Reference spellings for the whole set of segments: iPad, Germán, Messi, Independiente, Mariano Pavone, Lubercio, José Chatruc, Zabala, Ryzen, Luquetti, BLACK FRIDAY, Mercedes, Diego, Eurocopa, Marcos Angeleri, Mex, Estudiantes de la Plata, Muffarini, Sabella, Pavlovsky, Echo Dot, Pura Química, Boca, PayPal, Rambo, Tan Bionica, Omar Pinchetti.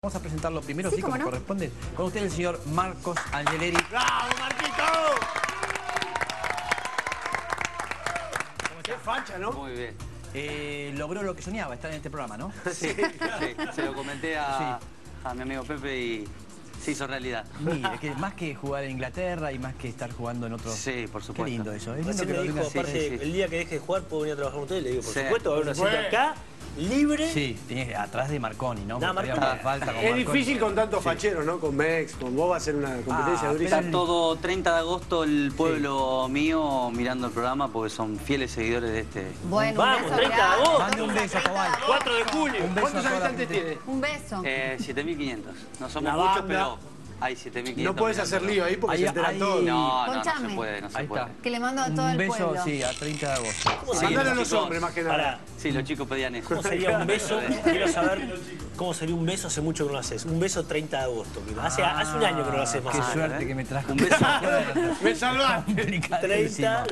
Vamos a presentarlo primero, sí, como corresponde. Con usted el señor Marcos Angeleri. ¡Bravo, Marquito! Como usted, facha, ¿no? Muy bien. Logró lo que soñaba, estar en este programa, ¿no? Sí, sí. Se lo comenté a mi amigo Pepe y se hizo realidad. Mire, que más que jugar en Inglaterra y más que estar jugando en otros... Sí, por supuesto. Qué lindo eso. Es lindo que me dijo, aparte, el día que deje de jugar puedo venir a trabajar con ustedes. Le digo, por supuesto, va a haber una cita acá. Libre. Sí, tenés atrás de Marconi, ¿no? No, Marconi. Falta con Marconi. Es difícil con tantos facheros, ¿no? Con Mex, con vos va a ser una competencia durísima. Está todo 30 de agosto el pueblo mío mirando el programa porque son fieles seguidores de este. Bueno, vamos, 30 de agosto. Mande un beso, cabal. 4 de julio. ¿Cuántos habitantes tiene? Un beso. 7.500. No somos muchos, pero... Hay 7.500. No puedes hacer lío ahí porque ahí, se entera todo. No, no, no se puede, no se puede. Que le mando a todo el pueblo. Un beso, sí, a 30 de agosto. Mándalo a los hombres, más que nada. Para. Sí, los chicos pedían eso. ¿Cómo sería un beso? Quiero saber cómo sería un beso, hace mucho que no lo haces. Un beso 30 de agosto. Hace un año que no lo haces más. Qué suerte que me trajo. Un beso. Me salvaste. 30.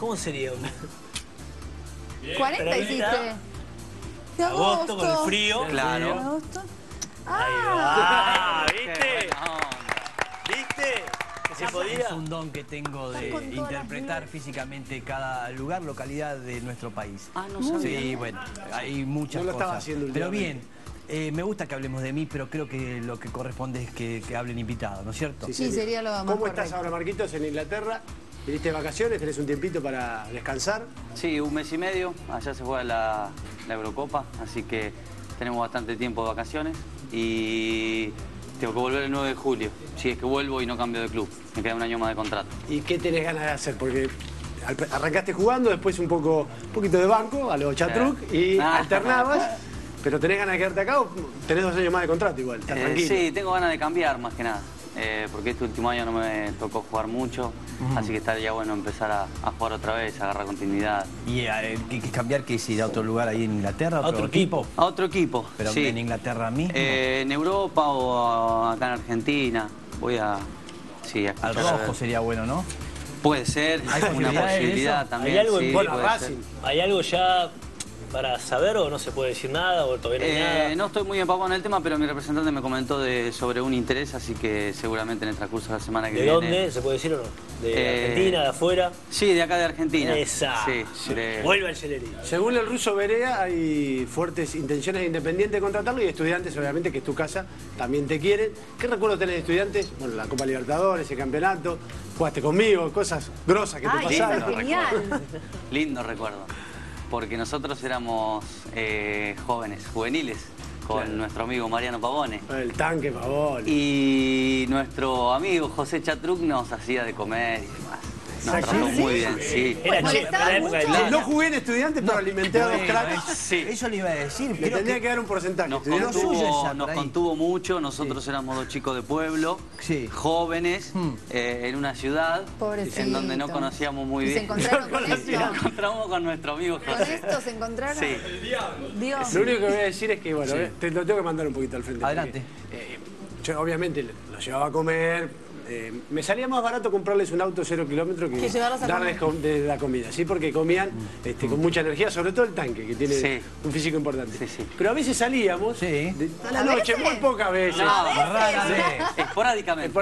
¿Cómo sería un beso? 40 hiciste. De agosto con el frío. Claro. ¡Ah! ¿Viste? ¿Viste? ¿Se podía? Es un don que tengo de interpretar físicamente cada lugar, localidad de nuestro país. Ah, no sabía. Sí, bueno, hay muchas cosas. Pero bien, me gusta que hablemos de mí, pero creo que lo que corresponde es que hablen invitados, ¿no es cierto? Sí, sería lo más correcto. ¿Cómo estás ahora, Marquitos, en Inglaterra? ¿Viniste de vacaciones? ¿Tenés un tiempito para descansar? Sí, un mes y medio. Allá se juega la Eurocopa, así que tenemos bastante tiempo de vacaciones. Y tengo que volver el 9 de julio, si es que vuelvo y no cambio de club. Me queda un año más de contrato. ¿Y qué tenés ganas de hacer? Porque arrancaste jugando, después un poquito de banco, a los Chatruc, y alternabas. ¿Pero tenés ganas de quedarte acá o tenés 2 años más de contrato igual? ¿Estás tranquilo? Sí, tengo ganas de cambiar más que nada, porque este último año no me tocó jugar mucho, así que estaría bueno empezar a jugar otra vez, a agarrar continuidad. ¿Y cambiar qué? ¿Ir a otro lugar ahí en Inglaterra? ¿Otro equipo? A otro equipo, ¿pero sí, en Inglaterra mismo? En Europa o acá en Argentina. Voy a... Sí, a al Rojo sería bueno, ¿no? Puede ser, hay una posibilidad también. ¿Hay algo en Racing? ¿Hay algo ya...? ¿Para saber o no se puede decir nada o todavía no hay nada? No estoy muy empapado en el tema, pero mi representante me comentó sobre un interés, así que seguramente en el transcurso de la semana que viene... ¿De dónde? ¿Se puede decir o no? ¿De Argentina, de afuera? Sí, de acá de Argentina. Esa. Sí, vuelve al Angeleri. Según el ruso Berea, hay fuertes intenciones de Independiente contratarlo y Estudiantes, obviamente, que es tu casa, también te quieren. ¿Qué recuerdo tenés de Estudiantes? Bueno, la Copa Libertadores, el campeonato, jugaste conmigo, cosas grosas que te pasaron. Lindo recuerdo. Lindo recuerdo. Porque nosotros éramos jóvenes, juveniles, con nuestro amigo Mariano Pavone. El tanque Pavone. Y nuestro amigo José Chatruc nos hacía de comer y demás. Nos trató muy bien, sí. No jugué en Estudiantes, pero alimenté a 2 cracks. Sí. Eso le iba a decir. Le tendría que dar un porcentaje. Nos contuvo mucho. Nosotros éramos 2 chicos de pueblo, jóvenes, en una ciudad en donde no conocíamos muy bien. Nos encontramos con nuestro amigo José. ¿Con esto se encontraron? Sí. Dios. Lo único que voy a decir es que, bueno, te lo tengo que mandar un poquito al frente. Adelante. Yo, obviamente, lo llevaba a comer... me salía más barato comprarles un auto 0 kilómetro que darles la comida, ¿sí? Porque comían con mucha energía, sobre todo el tanque, que tiene un físico importante. Sí, sí. Pero a veces salíamos a la noche, muy pocas veces. Esporádicamente.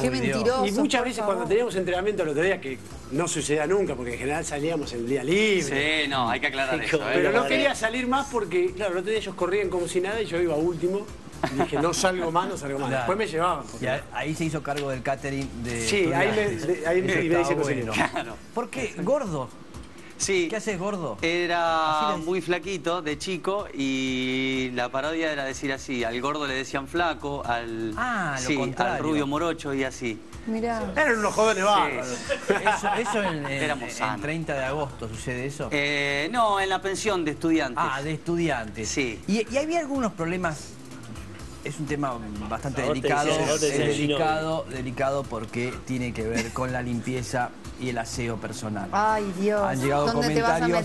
Qué mentiroso. Y muchas veces cuando teníamos entrenamiento el otro día, que no sucedía nunca, porque en general salíamos el día libre. Sí, no, hay que aclarar eso. Pero no quería salir más porque, claro, el otro día ellos corrían como si nada y yo iba último. Y dije, no salgo más, no salgo más. Claro. Después me llevaban. Y ahí se hizo cargo del catering de... Sí, ahí me dice cocinero. Claro. ¿Por qué? ¿Gordo? Sí. ¿Qué haces, gordo? Era muy flaquito de chico y la parodia era decir así. Al gordo le decían flaco, al rubio morocho y así. Mirá. Eran unos jóvenes bárbaros. ¿Eso en 30 de agosto sucede eso? No, en la pensión de Estudiantes. Ah, de Estudiantes. Sí. ¿Y había algunos problemas? Es un tema bastante delicado, delicado porque tiene que ver con la limpieza y el aseo personal. Ay, Dios. Han llegado comentarios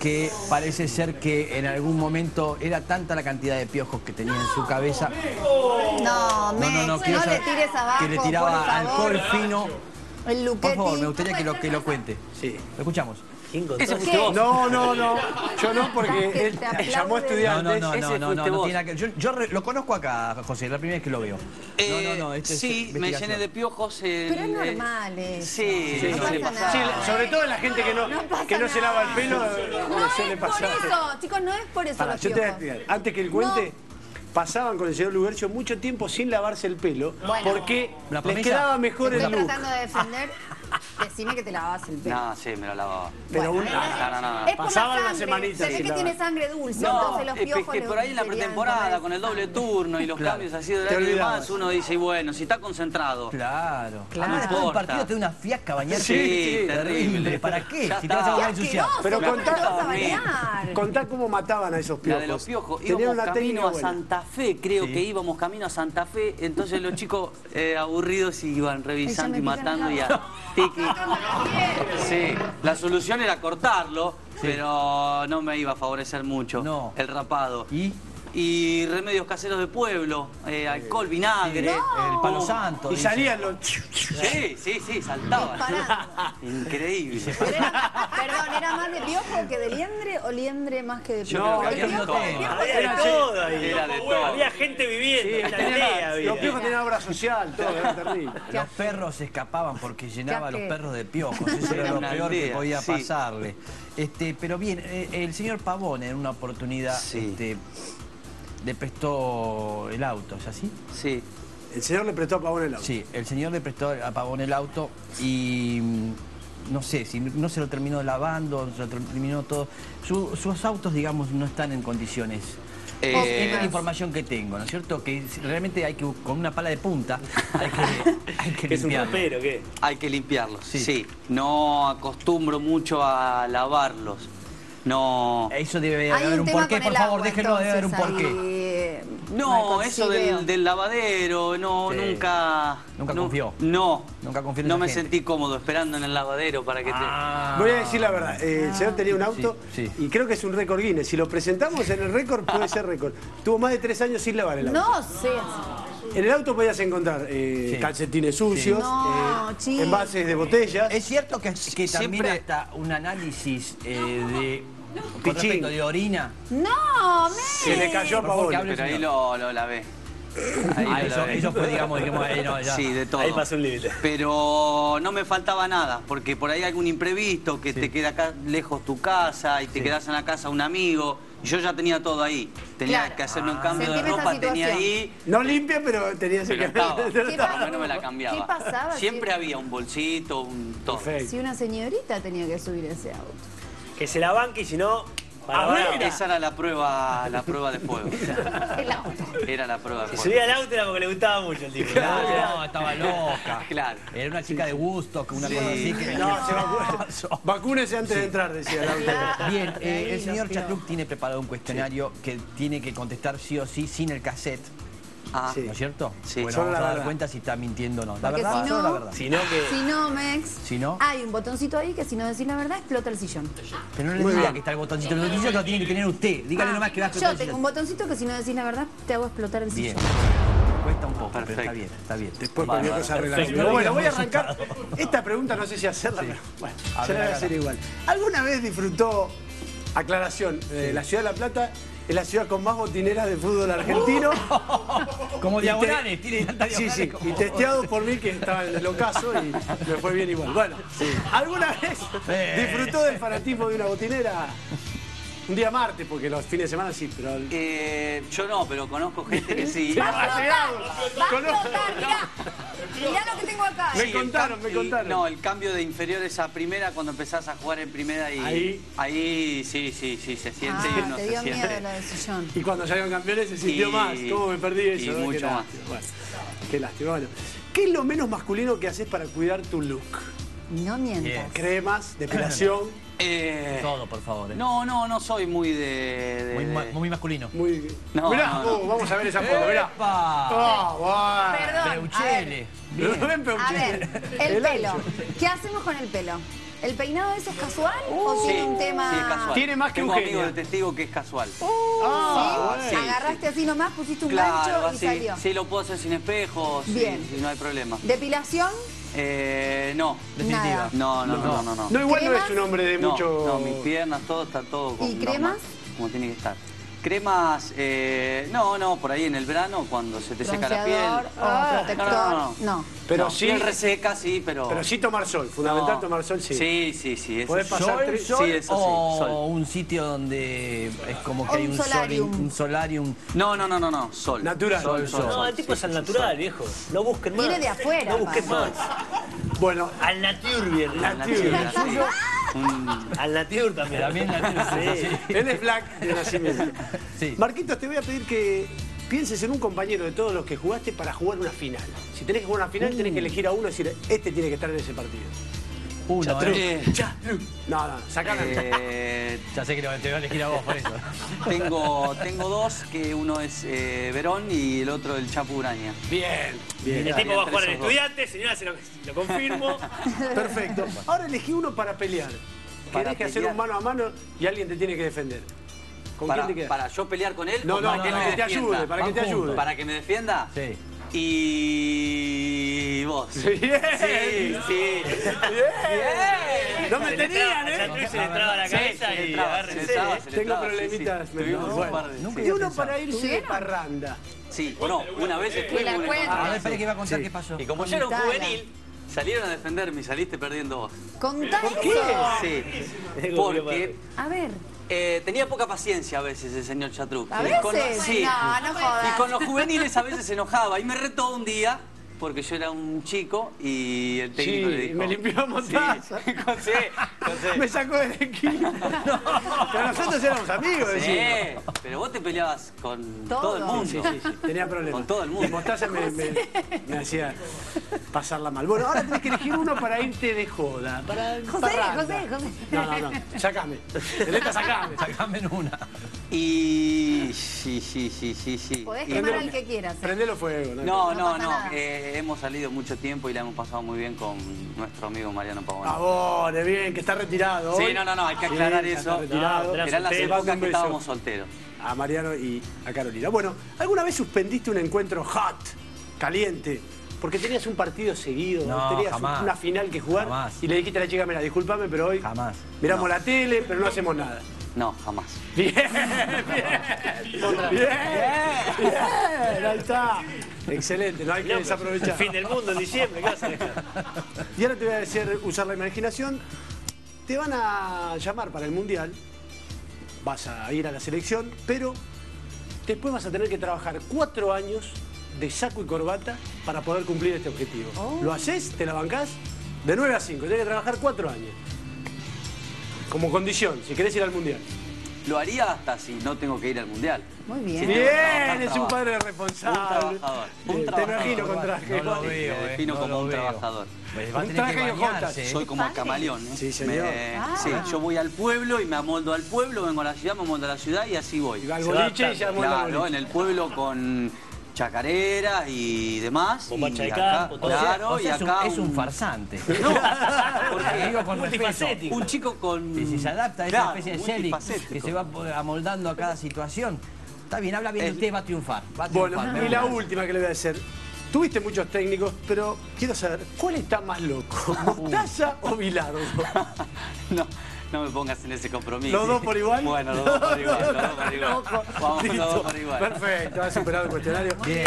que parece ser que en algún momento era tanta la cantidad de piojos que tenía en su cabeza. No, Mex, no le tires abajo, que le tiraba alcohol fino. El Luquetti. Por favor, me gustaría que lo cuente. Sí. Lo escuchamos. ¿Quién contó? Ese fuiste vos. No, no, no. Yo no, porque él llamó a Estudiantes. No, no, no, no, no tiene nada que... Yo lo conozco acá, José, la primera vez que lo veo. No, no, no. Sí, me llené de piojos. Pero es normal eso. Sí, sí, no pasa nada. Sí, sobre todo en la gente que no se lava el pelo. No es por eso, chicos, no es por eso los piojos. Yo te voy a explicar. Antes que él cuente... Pasaban con el señor Lubercio mucho tiempo sin lavarse el pelo, bueno, porque les quedaba mejor el look. Estoy tratando de defender, decime que te lavabas el pelo. No, sí, me lo lavaba. Pero bueno, no. Es pasaban la semanita. Se ve que tiene sangre dulce, no, entonces los piojos... Es que por ahí en la pretemporada, con el doble turno y los cambios así de la demás, uno dice, bueno, si está concentrado... Claro, claro. No importa. El partido te da una fiasca bañarte. Sí, terrible. ¿Para qué? Si te vas a bañar ensuciado. Pero contá cómo mataban a esos piojos. La de los piojos. Tenían una técnica buena. Fe, creo que íbamos camino a Santa Fe, entonces los chicos aburridos iban revisando y matando y a tiki. Sí, la solución era cortarlo, pero no me iba a favorecer mucho el rapado. Y remedios caseros de pueblo, alcohol, vinagre, el palo santo. Y salían los... Sí, sí, sí, saltaban. Increíble. Perdón, ¿era más de piojo que de liendre o liendre más que de piojo? No, había de todo. Era de todo. Había gente viviendo. Los piojos tenían obra social, todo, era terrible. Los perros se escapaban porque llenaba a los perros de piojos. Eso era lo peor que podía pasarle. Pero bien, el señor Pavone en una oportunidad... le prestó el auto, ¿es así? Sí. El señor le prestó a Pavón el auto. Sí, el señor le prestó a Pavón el auto y no sé, si no se lo terminó lavando, se lo terminó todo. Sus autos, digamos, no están en condiciones. Es la información que tengo, ¿no es cierto? Que realmente hay que, con una pala de punta, hay que limpiarlos. ¿Pero qué? Hay que limpiarlos, sí. No acostumbro mucho a lavarlos. No. Eso debe haber un porqué, por favor, déjenlo, debe haber un porqué. No, eso del lavadero, no, nunca... ¿Nunca confió? No, no me sentí cómodo esperando en el lavadero para que te... Voy a decir la verdad, el señor tenía un auto y creo que es un récord Guinness. Si lo presentamos en el récord, puede ser récord. Tuvo más de 3 años sin lavar el auto. No sé. En el auto podías encontrar calcetines sucios, envases de botellas. Es cierto que también está un análisis con respecto de orina. No, se le cayó a Pavone. Pero ahí lo lavé. Ahí eso fue, digamos, ahí no, ya. Sí, de todo. Ahí pasó un límite. Pero no me faltaba nada, porque por ahí hay algún imprevisto que te queda acá lejos tu casa y te quedás en la casa un amigo. Yo ya tenía todo ahí. Tenía que hacerme un cambio de ropa, tenía ahí... No limpia, pero tenía ese cambio. No me la cambiaba. ¿Qué pasaba? Siempre había un bolsito, un todo. Si una señorita tenía que subir ese auto. Que se la banque y si no... Esa era la prueba de fuego. El auto. Era la prueba de fuego. Si subía el auto era porque le gustaba mucho el tipo. No, estaba loca. Claro. Era una chica de gusto, una cosa así. No, se vacuna. Vacúnese antes de entrar, decía el auto. Bien, el señor Chatruc tiene preparado un cuestionario que tiene que contestar sí o sí sin el cassette. ¿No es cierto? Sí. Bueno, vamos a dar cuenta si está mintiendo o no. La verdad, solo la verdad. Si no, Mex, hay un botoncito ahí que si no decís la verdad explota el sillón. Pero no le diga que está el botoncito. El botoncito lo tiene que tener usted. Dígale nomás que va a explotar el sillón. Yo tengo un botoncito que si no decís la verdad te hago explotar el sillón. Cuesta un poco, pero está bien, está bien. Después cualquier cosa arreglamos. Bueno, voy a arrancar. Esta pregunta no sé si hacerla. Bueno, se la voy a hacer igual. ¿Alguna vez disfrutó, aclaración, la ciudad de La Plata? Es la ciudad con más botineras de fútbol argentino. Como diagonales, tiene tanta diagonales. Sí, sí, como... y testeado por mí que estaba en el ocaso y me fue bien igual. Bueno, ¿alguna vez disfrutó del fanatismo de una botinera? Un día martes, porque los fines de semana sí, pero... yo no, pero conozco gente que sí. ¡Va a explotar! Conozco... Mirá lo que tengo acá. Sí, me contaron. No, el cambio de inferiores a primera, cuando empezás a jugar en primera y... Ahí sí, se siente y uno se siente. Miedo la decisión. Y cuando salieron campeones se sintió más. ¿Cómo me perdí eso? Y mucho más. Bueno, qué lástima. Bueno, ¿qué es lo menos masculino que haces para cuidar tu look? No mientas. Cremas, depilación... todo, por favor. No soy muy muy masculino. Muy... No, mirá, vamos a ver esa foto, mirá. Perdón, Peuchele. A ver, el pelo. ¿Qué hacemos con el pelo? ¿El peinado ese es casual o tiene un tema...? Sí, es casual. Tiene más que un genio. Tengo amigo de testigo que es casual. ¿Sí? Agarraste así nomás, pusiste un gancho y salió. Sí, lo puedo hacer sin espejos, no hay problema. ¿Depilación? No. Definitiva. No. No, igual ¿cremas? No es un hombre de mucho... No, mis piernas, todo está todo... ¿Y cremas? Como tiene que estar. Cremas, no, por ahí en el verano, cuando se te seca la piel. Protector, no. Pero sí, piel reseca, sí, pero... Pero sí tomar sol, fundamental tomar sol, sí. Sí. ¿Podés pasar sol? Sí, eso sí, sol. O un sitio donde es como que hay un solarium. Sol, un solarium. No, sol. Natural. Sol. No, el tipo es al natural, sol. Viejo. No busquen más. Viene de afuera. No busquen más. Bueno, al natural. Al natur también sí. Él es black de nacimiento. Sí. Marquitos, te voy a pedir que pienses en un compañero de todos los que jugaste para jugar una final. Si tenés que jugar una final, tenés que elegir a uno y decir, este tiene que estar en ese partido. Chatruc. No, sacala. Ya sé que te voy a elegir a vos por eso. Tengo dos, que uno es Verón y el otro el Chapu Uraña. Bien. El tipo va a jugar en Estudiantes, señora, se lo confirmo. Perfecto. Ahora elegí uno para pelear. Tienes que hacer un mano a mano y alguien te tiene que defender. ¿Con quién te quedas? ¿Para yo pelear con él? No, que te ayude, para que te ayude. ¿Para que me defienda? Sí. Y vos. Bien. No me tenían, ¿eh? Se le traba la cabeza y se tengo problemitas. Y uno para irse de parranda. Sí, una vez estuve. A ver, espera que iba a contar qué pasó. Y como yo era un juvenil, salieron a defenderme y saliste perdiendo vos. ¿Contá eso? ¿Por qué? Sí. Porque... A ver... tenía poca paciencia a veces el señor Chatruc. ¿A veces? No jodas. Y con los juveniles a veces se enojaba. Y me retó un día, porque yo era un chico, y el técnico le dijo... me limpió mostaza. Sí, José. Me sacó del equipo. Pero nosotros éramos amigos. Sí, pero vos te peleabas con todo el mundo. Sí. Tenía problemas. Con todo el mundo. Y mostaza me hacía pasarla mal. Bueno, ahora tenés que elegir uno para irte de joda. José. No. Sacame. Deleta, sacame en una. Y... Sí. Podés quemar al que quieras. Prendelo fuego. No. Hemos salido mucho tiempo y la hemos pasado muy bien con nuestro amigo Mariano Pavone. Pavone, bien, que está retirado. Sí, no, hay que aclarar eso. Eran las épocas que estábamos solteros. A Mariano y a Carolina. Bueno, ¿alguna vez suspendiste un encuentro hot, caliente? Porque tenías un partido seguido, tenías jamás, una final que jugar y le dijiste a la chica, mira, discúlpame, pero hoy miramos la tele, pero no hacemos nada. No, jamás. Bien, ahí está. Excelente, no hay que desaprovechar. El fin del mundo en diciembre, ¿qué vas a dejar? Y ahora te voy a decir, usar la imaginación. Te van a llamar para el Mundial, vas a ir a la selección, pero después vas a tener que trabajar 4 años de saco y corbata para poder cumplir este objetivo. Lo haces, te la bancás, de 9 a 5, tenés que trabajar 4 años. Como condición, si querés ir al Mundial. Lo haría hasta si no tengo que ir al Mundial. Muy bien. Si es un padre responsable. Un trabajador. Te imagino con traje. No lo veo, como un trabajador. Un traje y hojotas. Soy como el camaleón. Sí, señor. Yo voy al pueblo y me amoldo al pueblo, vengo a la ciudad, me amoldo a la ciudad y así voy. Y al boliche y se amoldo al boliche. Claro, en el pueblo con... chacareras y demás. Bombacha de campo, claro, o sea, y acá es un farsante. No, porque digo con multifacético. Un chico con... Si se adapta a esa especie de Selig que se va amoldando a cada situación. Está bien, habla bien, usted va a triunfar. Bueno, y la última que le voy a hacer. Tuviste muchos técnicos, pero quiero saber, ¿cuál está más loco? ¿Mostaza o Bilardo? No me pongas en ese compromiso. ¿Los dos por igual? Bueno, los dos por igual. Vamos, listo. Los dos por igual. Perfecto, has superado el cuestionario. Bien.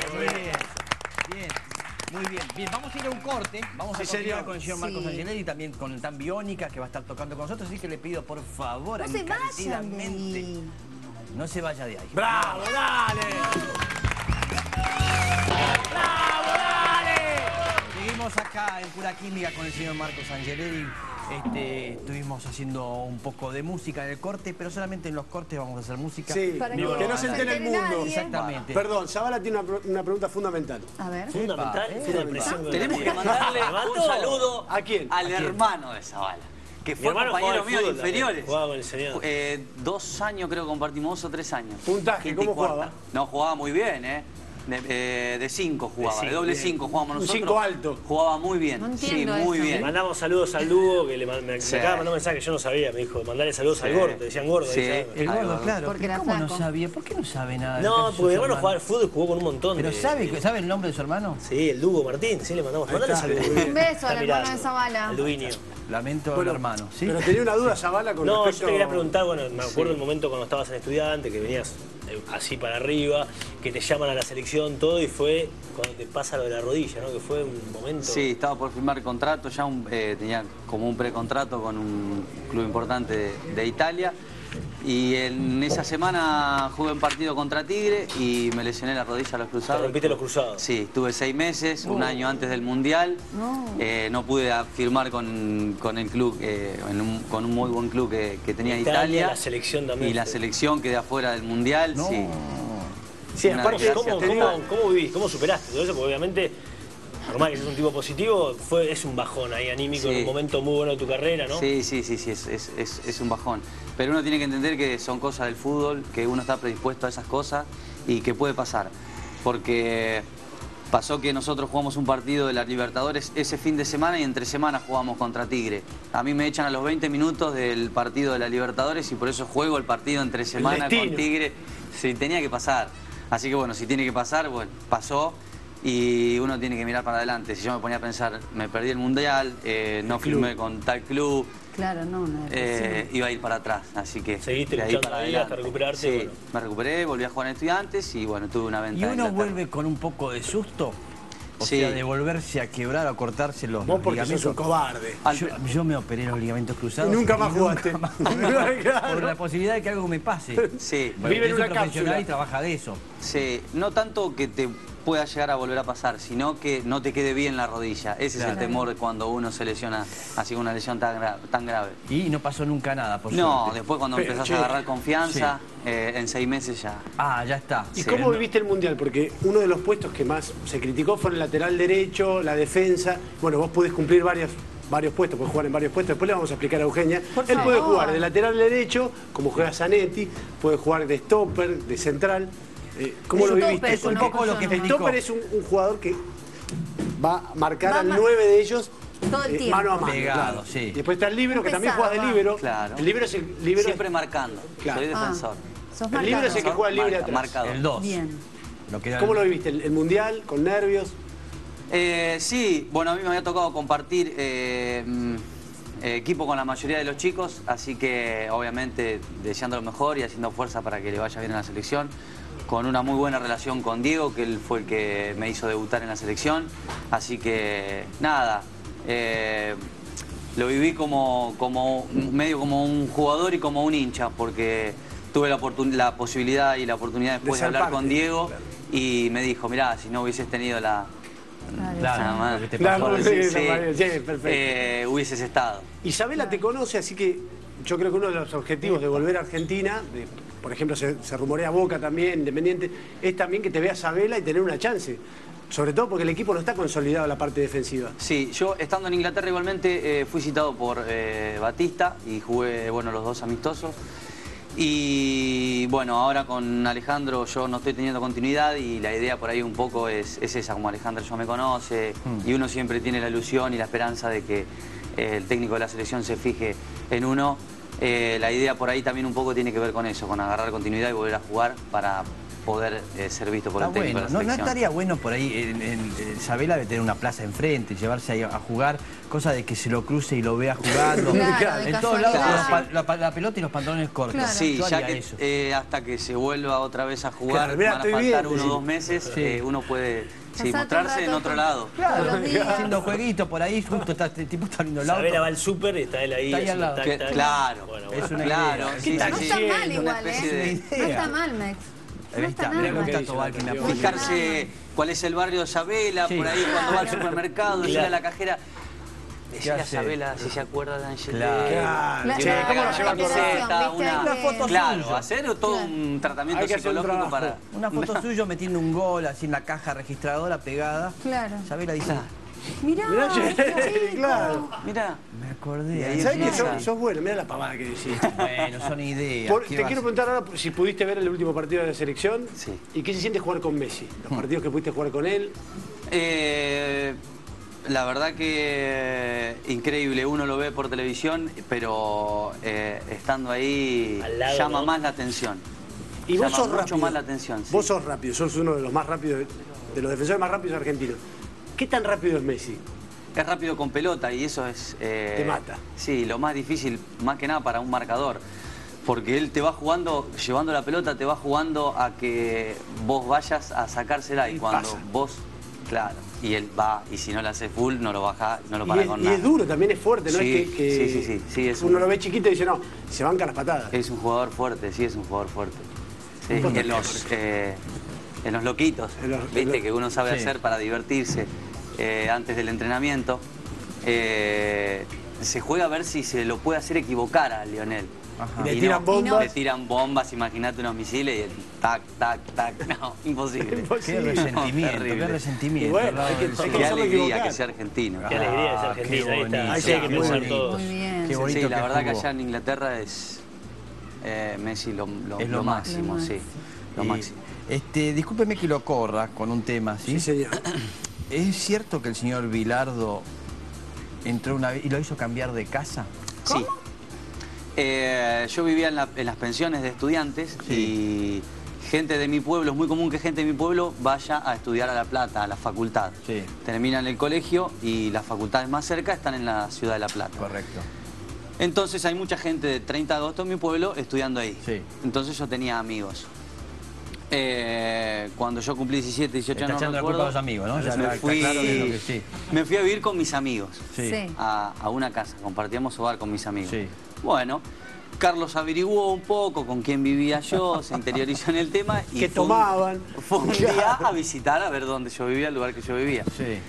Muy bien. Bien, vamos a ir a un corte. Vamos a continuar con el señor Marcos Angeleri y también con el Tan Bionica, que va a estar tocando con nosotros. Así que le pido, por favor, encarecidamente, no se vaya de ahí. ¡Bravo, dale! ¡Bravo, dale! Seguimos acá en Pura Química con el señor Marcos Angeleri. Estuvimos haciendo un poco de música en el corte, pero solamente en los cortes vamos a hacer música. Sí, para que no se entere el mundo. Nadie. Exactamente. Perdón, Zabala tiene una pregunta fundamental. A ver. ¿Fundamental? Tenemos que mandarle un saludo. ¿A quién? Al hermano de Zabala, que fue compañero mío de inferiores. Jugaba con el señor. 2 años creo compartimos, 2 o 3 años. Puntaje, ¿cómo jugaba? No, jugaba muy bien, De 5 jugaba, de doble 5 jugábamos nosotros. Un 5 alto. Jugaba muy bien. No entiendo sí, muy eso. Bien. Mandamos saludos al Dugo, que me acaba de mandar un mensaje que yo no sabía. Me dijo, mandale saludos al gordo. Te decían gordo. Sí. El gordo, claro. ¿Cómo no sabía? ¿Por qué no sabe nada? No, porque mi hermano jugaba al fútbol y jugó con un montón de... ¿Pero sabe el nombre de su hermano? Sí, el Dugo Martín. Sí, le mandamos saludos. Un beso al hermano de Zabala. Al Duinio. Lamento al hermano. Pero tenía una duda, Zabala, con respecto... No, yo te quería preguntar, bueno, me acuerdo el momento cuando estabas en Estudiante, que venías así para arriba, que te llaman a la selección, todo, y fue cuando te pasa lo de la rodilla, ¿no? Que fue un momento... Sí, estaba por firmar contrato, ya tenía como un precontrato con un club importante de Italia, y en esa semana jugué un partido contra Tigre y me lesioné la rodilla a los cruzados. ¿Te rompiste los cruzados? Sí, estuve 6 meses, un año antes del Mundial, no pude firmar con el club, con un muy buen club que tenía Italia. La selección también. Y la selección quedé afuera del Mundial, sí. Sí, aparte, ¿cómo vivís? ¿Cómo superaste todo eso? Porque obviamente, normal que seas un tipo positivo, es un bajón ahí anímico en un momento muy bueno de tu carrera, ¿no? Sí, es un bajón. Pero uno tiene que entender que son cosas del fútbol, que uno está predispuesto a esas cosas y que puede pasar. Porque pasó que nosotros jugamos un partido de las Libertadores ese fin de semana y entre semana jugamos contra Tigre. A mí me echan a los 20 minutos del partido de las Libertadores y por eso juego el partido entre semana con Tigre. Sí, tenía que pasar. Así que bueno, si tiene que pasar, bueno, pasó y uno tiene que mirar para adelante. Si yo me ponía a pensar, me perdí el Mundial, no firmé con tal club, claro, iba a ir para atrás. Así que seguiste luchando para adelante hasta recuperarte. Sí, bueno, me recuperé, volví a jugar en Estudiantes y bueno, tuve una ventaja. ¿Y uno vuelve con un poco de susto? O sea, de volverse a quebrar o a cortarse los ligamentos. Vos porque sos un cobarde. Yo me operé los ligamentos cruzados. Y nunca más jugaste. Por la posibilidad de que algo me pase. Sí. Bueno, vive en una cápsula y trabaja de eso. Sí. No tanto que te pueda llegar a volver a pasar, sino que no te quede bien la rodilla. Ese es el temor cuando uno se lesiona, así una lesión tan grave. Y no pasó nunca nada, por suerte. No, después cuando empezás a agarrar confianza, en 6 meses ya. Ah, ya está. ¿Y cómo viviste el Mundial? Porque uno de los puestos que más se criticó fue el lateral derecho, la defensa. Bueno, vos podés cumplir varios puestos, podés jugar en varios puestos. Después le vamos a explicar a Eugenia. Él puede jugar de lateral derecho, como juega Zanetti, puede jugar de stopper, de central. ¿Cómo lo viviste? Es un poco lo que explicó. Stopper es un jugador que va a marcar al 9 de ellos todo el tiempo. Mano a mano. Pegado, sí. Después está el líbero, que también juega de líbero. Claro. El líbero es el líbero. Siempre marcando. Claro. Soy defensor. El líbero es el que juega libre atrás. Marcador. El 2. Bien. ¿Cómo lo viviste? ¿El Mundial? ¿Con nervios? Sí, bueno, a mí me había tocado compartir equipo con la mayoría de los chicos, así que obviamente deseando lo mejor y haciendo fuerza para que le vaya bien a la selección, con una muy buena relación con Diego, que él fue el que me hizo debutar en la selección, así que nada, lo viví como medio como un jugador y como un hincha, porque tuve la posibilidad y la oportunidad después de hablar con Diego, y me dijo, mirá, si no hubieses tenido la... hubieses estado. Isabela te conoce, así que yo creo que uno de los objetivos de volver a Argentina, por ejemplo, se rumorea Boca también, Independiente, es también que te vea Sabela y tener una chance. Sobre todo porque el equipo no está consolidado en la parte defensiva. Sí, yo estando en Inglaterra igualmente fui citado por Batista y jugué, bueno, los dos amistosos. Y bueno, ahora con Alejandro yo no estoy teniendo continuidad y la idea por ahí un poco es esa, como Alejandro ya me conoce y uno siempre tiene la ilusión y la esperanza de que el técnico de la selección se fije en uno. La idea por ahí también un poco tiene que ver con eso, con agarrar continuidad y volver a jugar para poder ser visto por el técnico de la selección. No estaría bueno por ahí, Sabela debe tener una plaza enfrente, llevarse ahí a jugar, cosa de que se lo cruce y lo vea jugando. Claro, en todos lados, la pelota y los pantalones cortos. Claro. Sí, ya que hasta que se vuelva otra vez a jugar, van a faltar 1 o 2 meses, uno puede... Sí, mostrarse en otro lado. Claro, haciendo jueguitos por ahí, justo está este tipo tan lindo. Sabela va al súper y está él ahí. Está ahí al lado. Claro, es una idea. No está mal igual, ¿eh? No está mal, Mex. Fijarse cuál es el barrio de Sabela, por ahí cuando va al supermercado, llega a la cajera. Decía Sabela, si se acuerda de Angeleri. ¿Cómo lo lleva a una foto suya? Hacer todo un tratamiento psicológico para... Una foto suya metiendo un gol, así en la caja registradora pegada. Claro. Sabela dice... Mirá, claro. Mirá. Me acordé. ¿Sabés que sos bueno? Mirá la pavada que decís. Bueno, son ideas. Te quiero preguntar ahora si pudiste ver el último partido de la selección. Sí. ¿Y qué se siente jugar con Messi? ¿Los partidos que pudiste jugar con él? La verdad que increíble, uno lo ve por televisión, pero estando ahí lado, llama, ¿no?, más la atención. Y vos sos mucho rápido. Más la atención. Sí. Vos sos rápido, sos uno de los más rápidos, de los defensores más rápidos argentinos. ¿Qué tan rápido es Messi? Es rápido con pelota y eso es... te mata. Sí, lo más difícil, más que nada para un marcador. Porque él te va jugando, llevando la pelota, te va jugando a que vos vayas a sacársela. Y cuando pasa. Vos... Claro, y él va, y si no la hace full, no lo baja, no lo para con nada. Y es duro, también es fuerte, ¿no? Sí, es que sí, es uno lo ve chiquito y dice, no, se banca las patadas. Es un jugador fuerte, sí, es un jugador fuerte. Sí, en los loquitos, ¿viste? Que uno sabe hacer para divertirse antes del entrenamiento. Se juega a ver si se lo puede hacer equivocar a Lionel. Ajá. Le tiran bombas. Le tiran bombas, imagínate unos misiles y el tac, tac, tac. No, imposible. Qué resentimiento, no, qué resentimiento. Bueno, no, qué alegría que sea argentino. Qué alegría que sea argentino. Qué bonito, ahí está. Ahí hay que pensar todos. Qué bonito, sí, la verdad que allá en Inglaterra es Messi es lo máximo, sí. Lo máximo. Discúlpeme que lo corra con un tema, ¿sí? Sí, señor. ¿Es cierto que el señor Bilardo entró una vez y lo hizo cambiar de casa? ¿Cómo? Sí. Yo vivía en las pensiones de estudiantes, sí, y gente de mi pueblo, es muy común que gente de mi pueblo vaya a estudiar a La Plata, a la facultad. Sí. Terminan el colegio y las facultades más cerca están en la ciudad de La Plata. Correcto. Entonces hay mucha gente de 30 de agosto en mi pueblo estudiando ahí. Sí. Entonces yo tenía amigos. Cuando yo cumplí 17, 18 años, no me acuerdo, los amigos, ¿no? Ya me fui a vivir con mis amigos, sí, a una casa, compartíamos hogar con mis amigos. Sí. Bueno, Carlos averiguó un poco con quién vivía yo, se interiorizó en el tema y que tomaban. Fue un día a visitar, a ver dónde yo vivía, el lugar que yo vivía. Sí.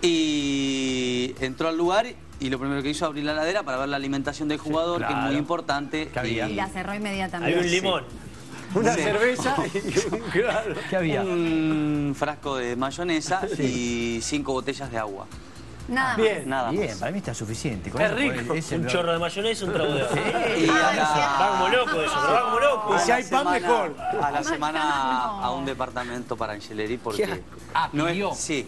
Y entró al lugar y lo primero que hizo, abrir la heladera para ver la alimentación del jugador, sí, claro, que es muy importante. Y la cerró inmediatamente. Hay un limón. Sí. Una cerveza y un... Claro. ¿Qué había? Un frasco de mayonesa, sí, y 5 botellas de agua. Nada. Bien, nada más. Bien, para mí está suficiente. Qué rico. Es un chorro de mayonesa, un trago de agua. Sí. Vamos loco eso, pero vamos loco. Y si hay pan, mejor. A la semana a un departamento para Angeleri porque... Ah, no es... Sí.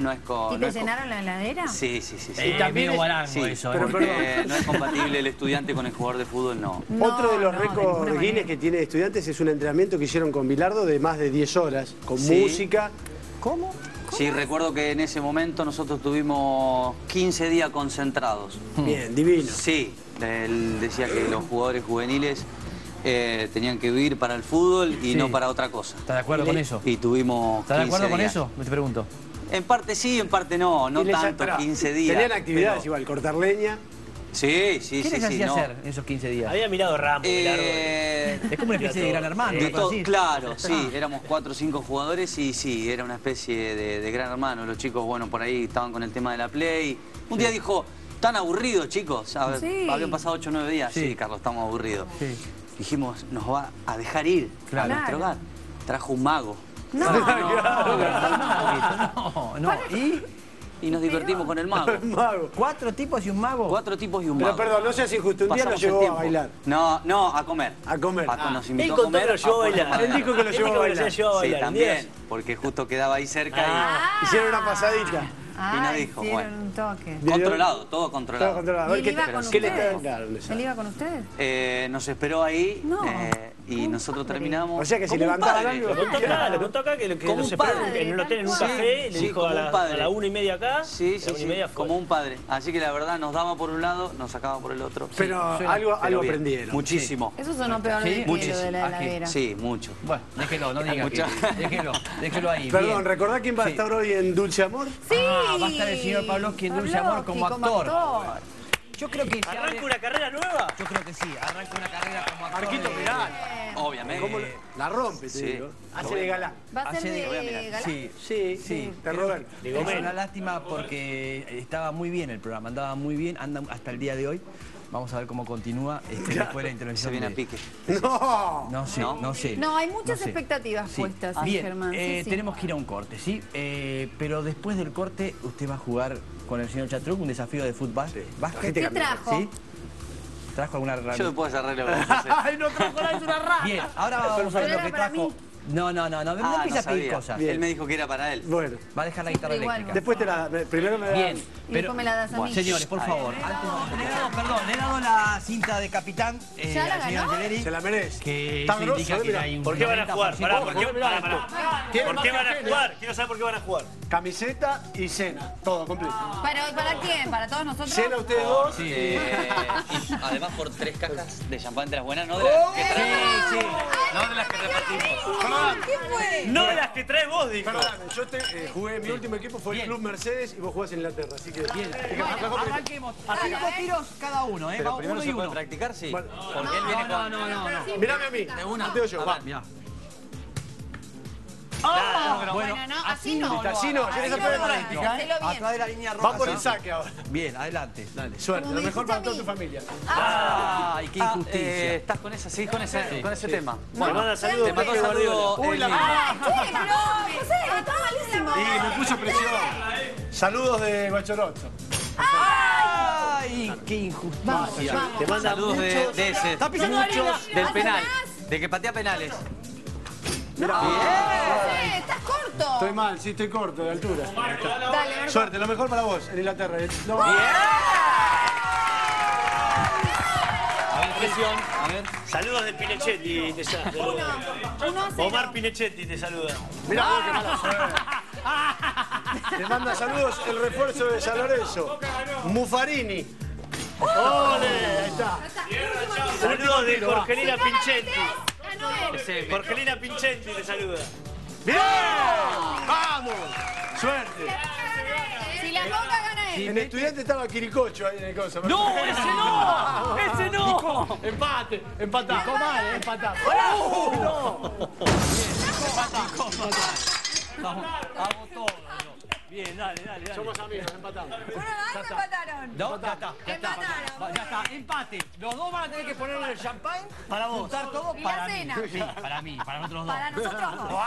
No es con, ¿y te llenaron la heladera? Sí, sí, sí. Y también guarango eso. Pero, no es compatible el estudiante con el jugador de fútbol, no. Otro de los récords Guinness que tiene estudiantes es un entrenamiento que hicieron con Bilardo de más de 10 horas, con música. ¿Cómo? Sí, recuerdo que en ese momento nosotros tuvimos 15 días concentrados. Bien, divino. Sí, él decía que los jugadores juveniles... tenían que vivir para el fútbol y no para otra cosa. ¿Estás de acuerdo con eso? Y tuvimos 15 días. ¿Estás de acuerdo con eso? Me te pregunto. En parte sí, en parte no, no tanto, 15 días. ¿Tenían actividades igual, cortar leña? Sí, sí, sí. ¿Qué les hacía hacer en esos 15 días? Había mirado Rambo, es como una especie de Gran Hermano. Claro, sí, éramos 4 o 5 jugadores y sí, era una especie de Gran Hermano. Los chicos, bueno, por ahí estaban con el tema de la play. Un día dijo, tan aburridos, chicos. Habían pasado 8 o 9 días. Sí, Carlos, estamos aburridos. Dijimos, nos va a dejar ir a nuestro hogar. Trajo un mago. No, no. Y nos divertimos con el mago. ¿4 tipos y un mago? 4 tipos y un mago. Pero perdón, no seas injusto. Un día lo llevó a bailar. No, no, a comer. A comer. Nos invitó a comer. Él contó que lo llevó a bailar. Él dijo que lo llevó a bailar. Sí, también, porque justo quedaba ahí cerca y... Hicieron una pasadita. Y nos dijo, bueno, un toque. Controlado, todo controlado. Todo controlado. ¿Y él iba con ustedes? ¿Él iba con ustedes? Nos esperó ahí y nosotros terminamos. O sea que si levantaban algo... Lo contó acá que nos esperaron en un hotel, en un café, le dijo a la 1:30 acá. Sí, sí, como un padre. Así que la verdad nos daba por un lado, nos sacaba por el otro. Pero algo aprendieron. Muchísimo. Eso sonó peor de la heladera. Sí, mucho. Bueno, déjelo, no digas. Déjelo ahí. Perdón, ¿recordás quién va a estar hoy en Dulce Amor? Sí. Va a estar el señor Pavlovsky en Dulce Amor como actor. Yo creo que... ¿Arranca una carrera nueva? Yo creo que sí, arranca una carrera como actor. Marquito Peral. Obviamente. La rompe, sí. Hace de galán. ¿Va a ser de galán? Sí, sí, sí. Te roban. Es una lástima porque estaba muy bien el programa, andaba muy bien, anda hasta el día de hoy. Vamos a ver cómo continúa después de la intervención. Se viene a pique. ¡No! No sé, no sé. No, hay muchas expectativas puestas, Germán. Tenemos que ir a un corte, ¿sí? Pero después del corte, usted va a jugar con el señor Chatruc un desafío de fútbol. ¿Qué trajo? ¿Sí? ¿Trajo alguna rara? Yo no puedo hacer rara. ¡Ay, no trajo nada, es una rara! Bien, ahora vamos a ver lo que trajo. No, no, no, no, no empieza a pedir cosas. Bien. Él me dijo que era para él. Bueno. Va a dejar la guitarra eléctrica. Después te la... Primero me das... Bien. Pero, me la das a mí. Señores, por favor. Le he dado la cinta de capitán al señor Angeleri. Se la merece. Que se indica que hay un... ¿Por qué van a jugar? Pará, ¿por qué van a jugar? Quiero saber por qué van a jugar. Camiseta y cena. Todo, completo. ¿Para quién? ¿Para todos nosotros? Cena ustedes dos. Sí. Además por 3 cajas de champán de las buenas, no de las que no de las que repartimos. ¿Quién fue? No de las que traes vos, dijo. Perdóname, yo te jugué, mi último equipo fue el Club Mercedes y vos jugás en Inglaterra, así que... Bien. Arranquemos. A 5 tiros cada uno, ¿eh? Pero primero se puede practicar, sí. Porque él viene con... No, no, no, no. Mirame a mí. De una. Te doy yo. Va, mirá. Oh, bueno, no, así no. Así no, yo esa puede practicar, ¿eh? Atrás de la línea roja. Va por el saque ahora. Bien, adelante. Dale, suerte. Lo mejor para toda tu familia. ¡Ay, qué injusticia! ¿Estás con esa? Sí, con ese tema. Bueno, saludos. Te mató saludos. ¡Uy, la verdad! ¡Ay, no! José, está malísimo. Sí, me puso presión. Saludos de Bachoroto. ¡Ay, qué injusticia! Te manda saludos de ese. Está pisando del penal. De que patea penales. ¡No! ¡Bien! ¡Estás corto! Estoy mal, sí, estoy corto, de altura. Dale, suerte, lo mejor para vos, en Inglaterra. No. ¡Bien! A ver, presión. A ver. Saludos de Pinchetti, te saluda. Omar Pinchetti te saluda. Mirá vos qué mala suerte. Te manda saludos el refuerzo de San Lorenzo, Muffarini. ¡Ole! Ahí está. Saludos de Jorgelina Pinchetti. Jorgelina Pinchetti te saluda. ¡Bien! ¡Vamos! ¡Suerte! Si la Boca gana él. En Estudiantes estaba Quiricocho ahí en el coso. ¡No! ¡Ese no! ¡Ese no! ¡Empate! ¡Empatá! ¡Comale! ¡Empatá! ¡No! ¡Empatá! ¡Vamos todos! Bien, dale, dale, dale. Somos amigos, empatamos. Bueno, ahí me empataron. ¿No? Ya está. Empataron. Ya está, empate. Los dos van a tener que ponerle el champán para vos. Juntar todo para mí. Cena. Sí, para mí, para nosotros dos. Para nosotros dos. ¡Wow!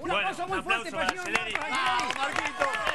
Una cosa muy fuerte para el señor Marcos Angeleri. ¡Marquito!